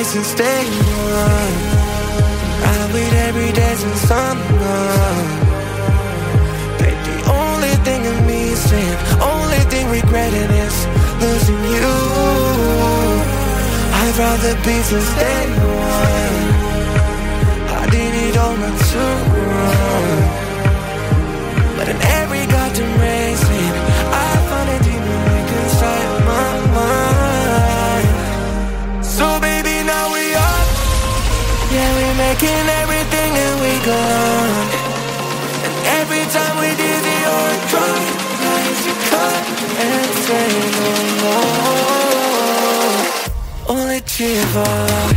way since day one. I wait every day since sunrise. Only thing regretting is losing you. I'd rather be since day one. I did it all not too wrong. But in every goddamn racing, I found a demon like inside my mind. So baby, now we up. Yeah, we're making everything and we gone. And every time we did it, you're drunk. You come and say no more. Only give up.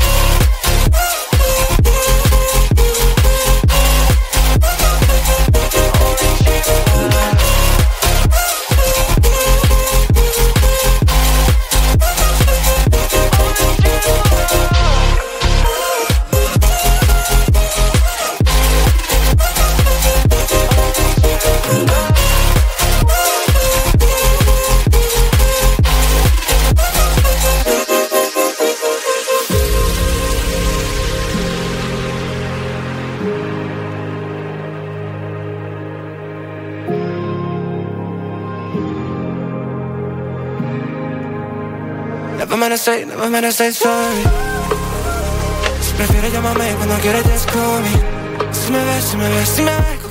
Never mind, I say sorry. Si prefieres llámame cuando quieres, just call me. Si me ves, si me ves, si me ves.